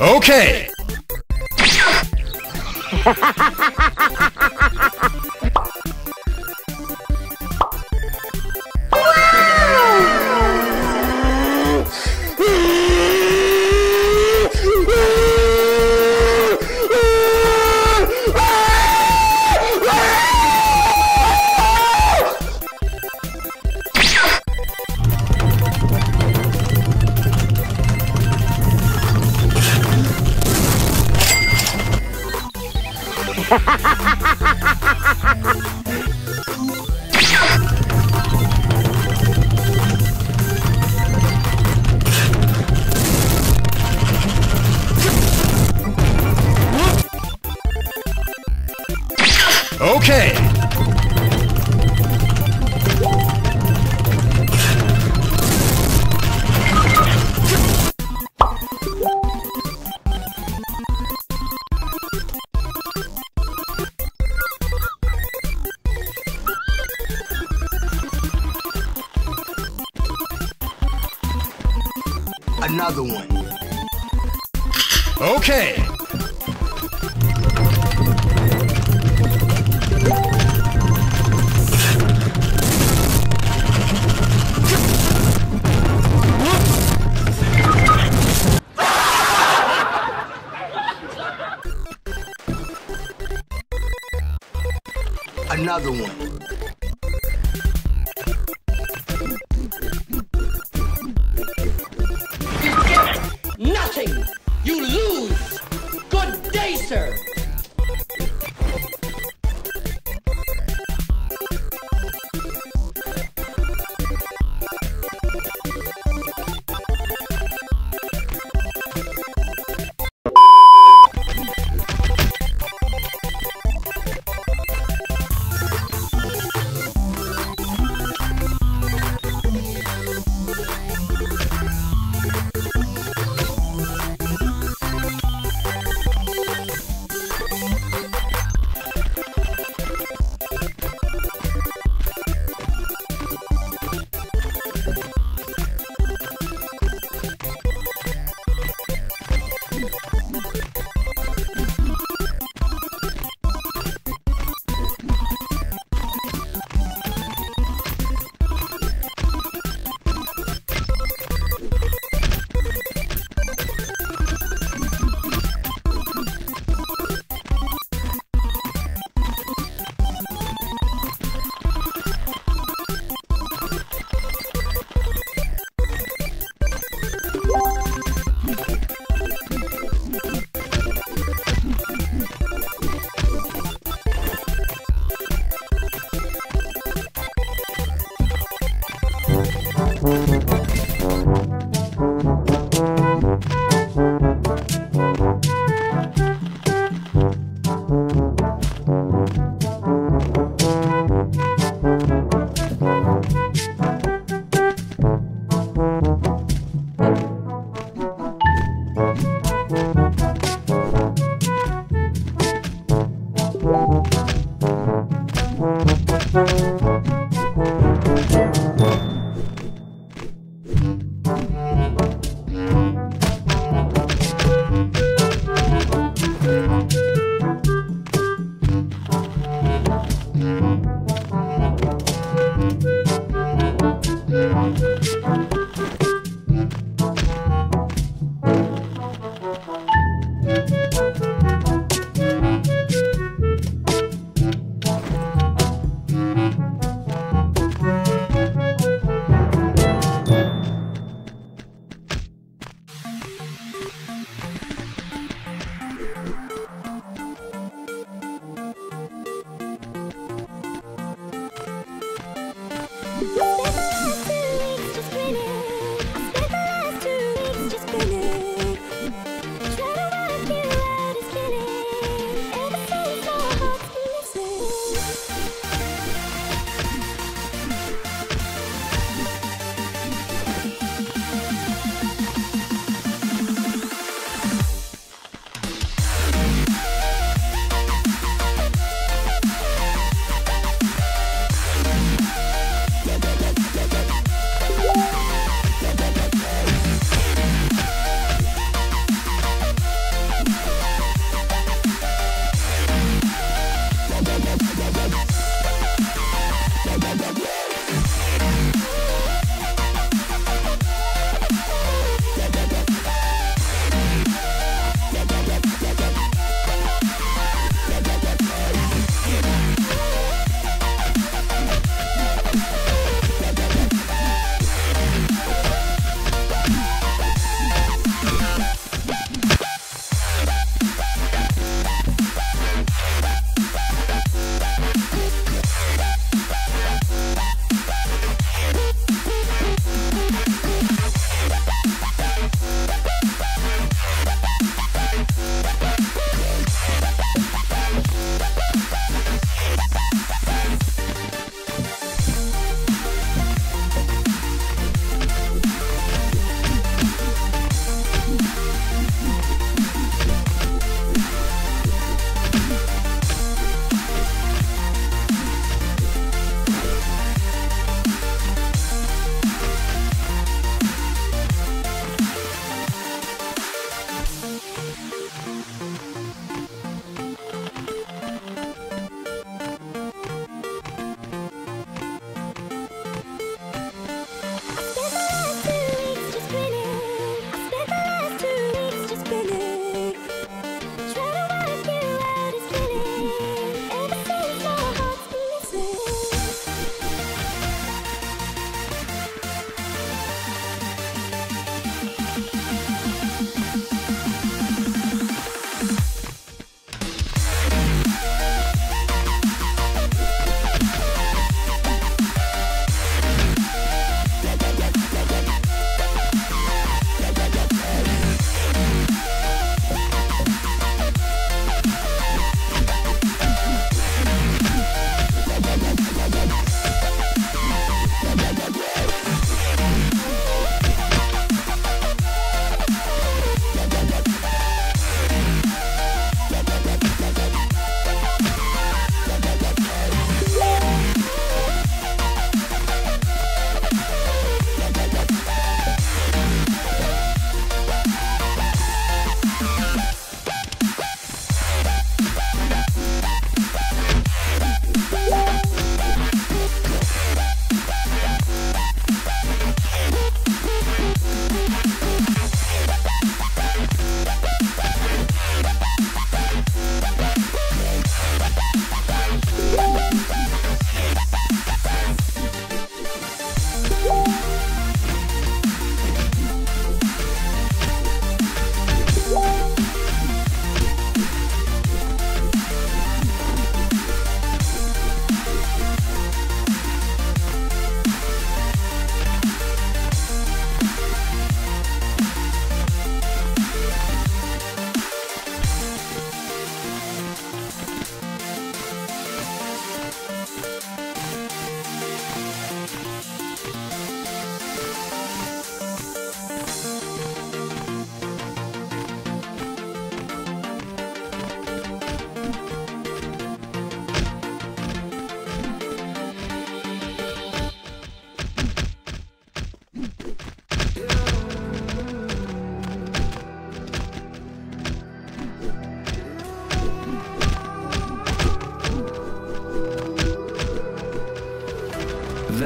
Okay! Okay. Another one. Okay. Another one. You get nothing. You lose. Good day, sir.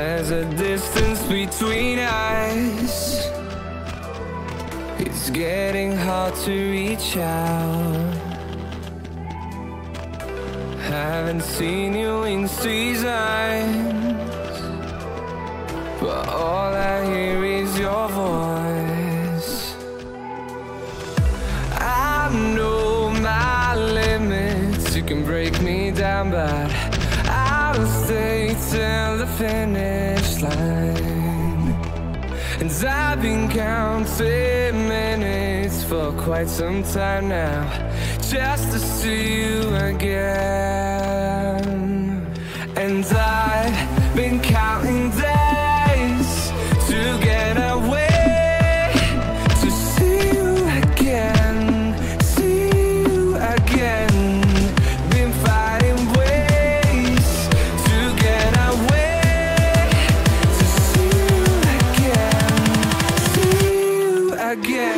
There's a distance between us. It's getting hard to reach out. Haven't seen you in seasons, but all I hear is your voice. I know my limits. You can break me down, but I'll stay till the finish line. And I've been counting minutes for quite some time now, just to see you again. And I've been counting days to get away, to see you again, been finding ways to get away, to see you again,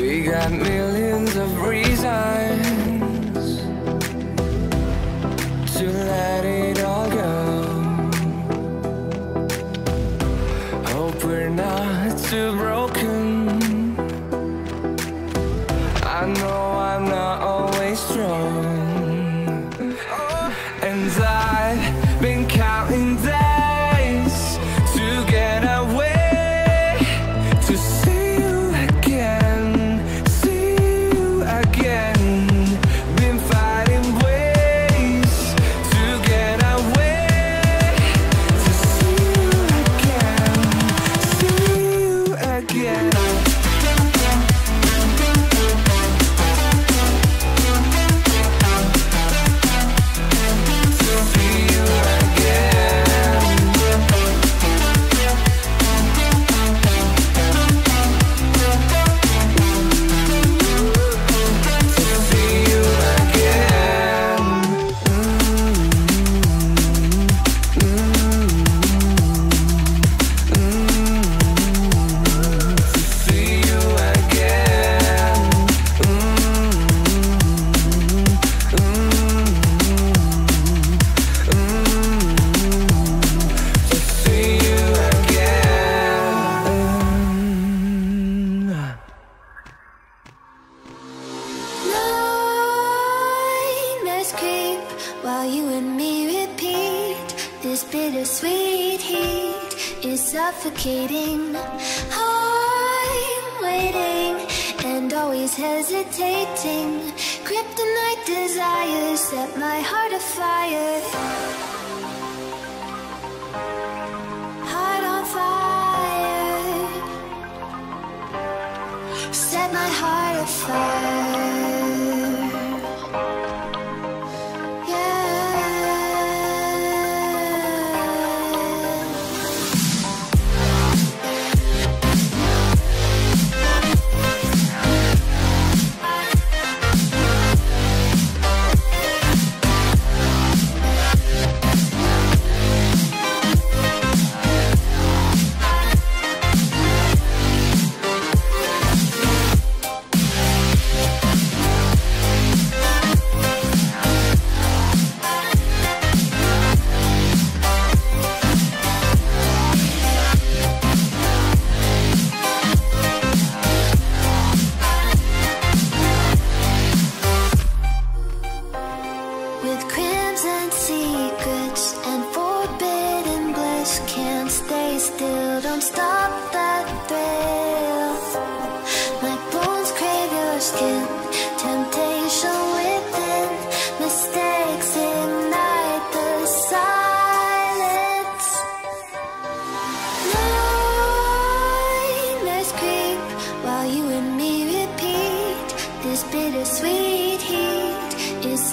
We got millions of reasons to let it all go. Hope we're not too broken. I know I'm not always strong. And I've been counting days to get away, to see creep while you and me repeat. This bittersweet heat is suffocating. I'm waiting and always hesitating. Kryptonite desires set my heart afire. Heart on fire. Set my heart afire. This bittersweet heat is